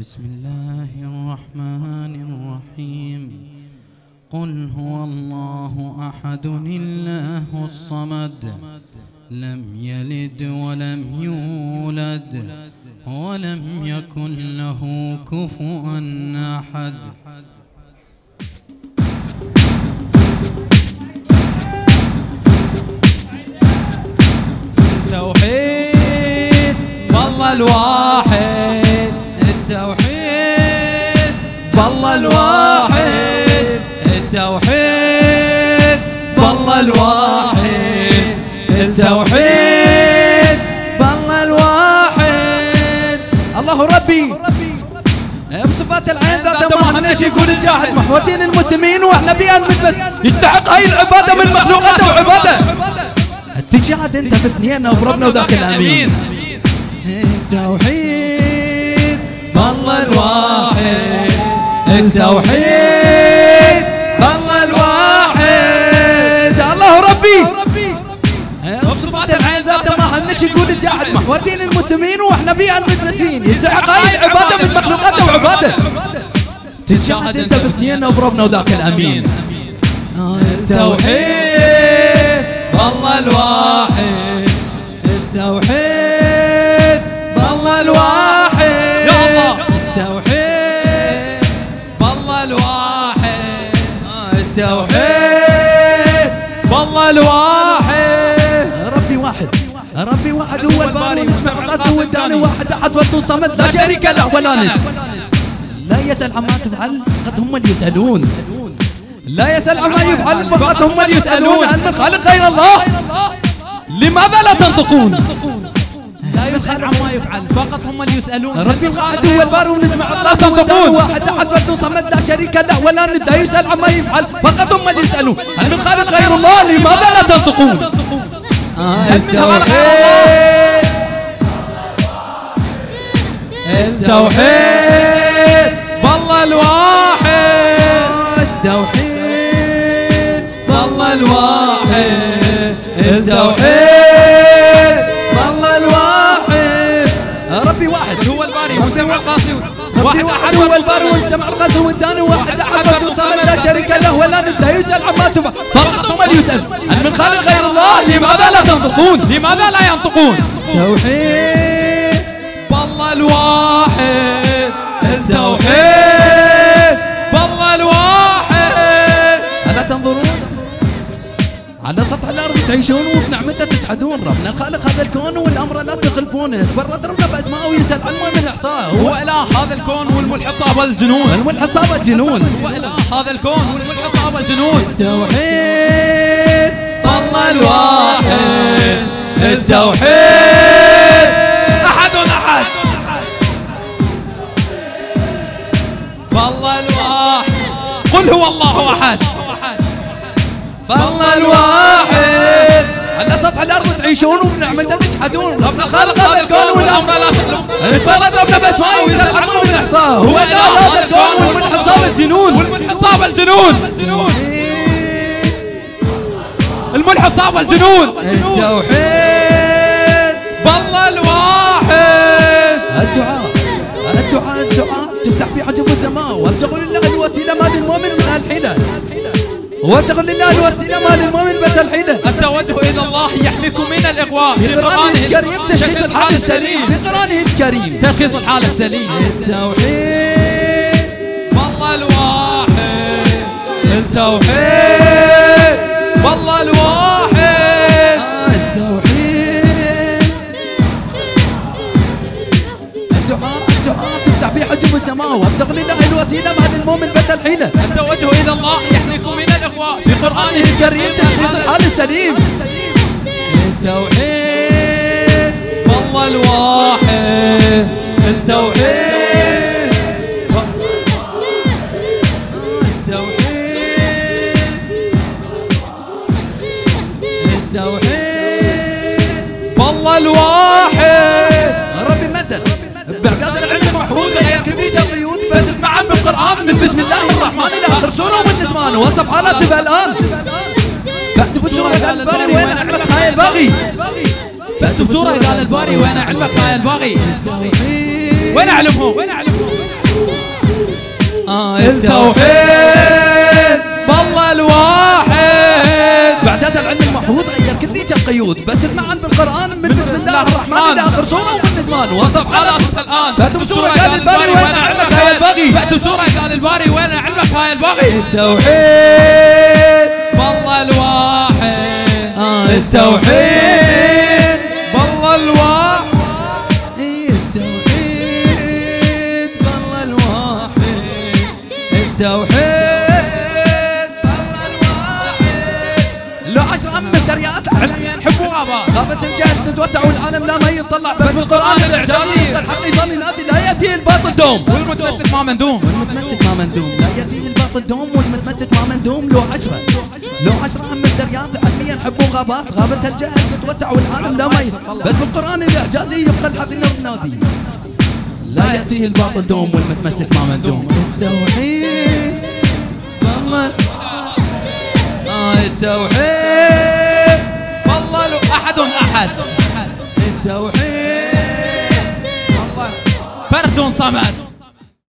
بسم الله الرحمن الرحيم قل هو الله أحد الله الصمد لم يلد ولم يولد ولم يكن له كفوا أحد. التوحيد بالله الواحد، التوحيد بالله الواحد، التوحيد بالله الواحد، التوحيد بالله الواحد. الله ربي بصفات العين ذات ما احناش يقول الجاهل محوتين المسلمين واحنا بيئة بس يستحق هاي العبادة من مخلوقاته وعبادة تجعد انت باثنين وبربنا وذاك الامين. التوحيد بالله الواحد، التوحيد بالله الواحد. الله ربي بصفات العين ذاته ما همناش يقول الجاحد محوتين المسلمين واحنا بيئة المدرسين يستحق هاي العبادة من مخلوقاته وعباده تجعد انت باثنين وبربنا وذاك الامين. التوحيد بالله الواحد، التوحيد بالله الواحد، يا الله التوحيد بالله الواحد، التوحيد بالله الواحد. ربي واحد، ربي واحد هو الباري ونسمع القاسي والداني واحد احد وطن صمد لا شريك له ولا ند لا يسأل عما تفعل قد هم اللي يسألون لا يسأل عما يفعل فقط هم من يسألون عن من خالق غير الله لماذا لا تنطقون؟ لا يسأل عما يفعل فقط هم من يسألون ربي القاعد هو البار ونسمع الله تنطقون واحد أحد فرد صمد لا شريك له ولا ند لا يسأل عما يفعل فقط هم من يسألون عن من خالق غير الله لماذا لا تنطقون؟ التوحيد التوحيد بالله الواحد، التوحيد بالله الواحد، التوحيد بالله الواحد. ربي واحد هو الباري وسمع القاسي واحد احد هو الباري وسمع القاسي والداني واحد احد وصمد لا شريك له ولا ند لا يسال عما تفعل فقط هم اللي يسال عن من خالق غير الله لماذا لا تنطقون؟ لماذا لا ينطقون؟ التوحيد بالله الواحد، التوحيد بالله الواحد. ألا تنظرون على سطح الأرض تعيشون وبنعمته تجحدون ربنا الخالق هذا الكون والأمر لا تخلفونه تفرد ربنا بأسماءه ويسأل عما من إحصاه هو إله هذا الكون والملحد طاب الجنون، الملحد صاب الجنون هو إله هذا الكون والملحد طاب الجنون. التوحيد الله الواحد، التوحيد أحد أحد الله الواحد قل هو الله أحد بالله الواحد. على سطح الارض تعيشون وبنعمته تجحدون ربنا خالق هذا الكون والامر لا تخلق انفرد ربنا باسمائه ويسال عما من احصاه هو اله هذا الكون والملحد صاب الجنون، والملحد طاب الجنون، الملحد طاب الجنون. التوحيد بالله الواحد. الدعاء الدعاء الدعاء تفتح به عجب السماء وابتغوا لله الوسيله ما للمؤمن منها الحيله واتقوا لله الوسيله ما للمؤمن بس الحيله. التوجه الى الله يحميكم من الاغواء بقرانه الكريم تشخيص الحال السليم، بقرانه الكريم تشخيص الحال السليم. التوحيد بالله الواحد، التوحيد بالله الواحد، التوحيد. الدعاء الدعاء تفتح به حجب السماء وابتغوا لله الوسيله ما للمؤمن بس الحيله. التوجه الى الله يحميكم من في قرآنه الكريم تشخيص الحال السليم. التوحيد بالله الواحد، التوحيد التوحيد بالله الواحد. ربي مدد بإعجاز العلم محمود يكفيك القيود بس المعن بالقرآن من بسم الله الرحمن الرحيم سورة النجمان وصف حالاتي الآن فأتي بسورة قال الباري وين علمك هاي الباغي، فأتي بسورة قال الباري وين علمك هاي الباغي وين أعلمهم التوحيد بالله الواحد. بعدها العلم المحفوظ غير كلية القيود، بس اسمعا بالقرآن من بسم الله الرحمن إلى آخر سورة ومن زمان وصف على الآن. فاتوا سورة قال الباري وين علمك هاي الباغي، فاتوا سورة قال الباري وين علمك هاي الباغي. التوحيد بالله الواحد، التوحيد بالله الواحد، التوحيد بالله الواحد، التوحيد بالله الواحد. لو عشر أم مستريات العلمية نحبوا أبا غابت الجهل تتوسع والعالم لا ما يطلع، بس بالقرآن الإعجابي الحق يضل ينادي لا يأتيه الباطل دوم، والمتمسك ما مندوم، والمتمسك ما مندوم، لا يأتيه الباطل دوم، والمتمسك ما مندوم. لو عشرة أم مستريات العلمية نحبوا غابات غابت الجهل تتوسع والعالم لا ما يطلع، بس بالقرآن الإعجازي يبقى الحق ينادي لا يأتيه الباطل دوم، والمتمسك ما مندوم. التوحيد بالله التوحيد بالله أحد أحد، التوحيد فرد صمد.